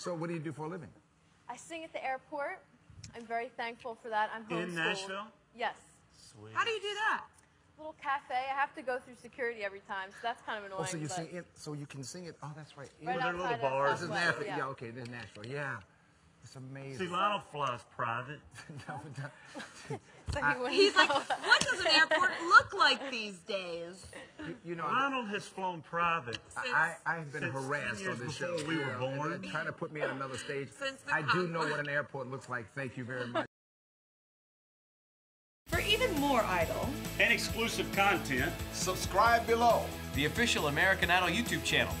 So what do you do for a living? I sing at the airport. I'm very thankful for that. I'm homeschooled. In Nashville? Yes. Sweet. How do you do that? Little cafe. I have to go through security every time, so that's kind of annoying. Oh, so you sing it, so you can sing it. Oh, that's right. Right well, there are little bars in Nashville. Yeah. Yeah, okay, there's Nashville. Yeah, it's amazing. See, Lionel flies private. No. So he's like, what does an airport look like these days? You know, Lionel has flown private. I have been harassed on this show. We were born trying to put me on another stage. I do know what an airport looks like. Thank you very much. For even more Idol and exclusive content, subscribe below the official American Idol YouTube channel.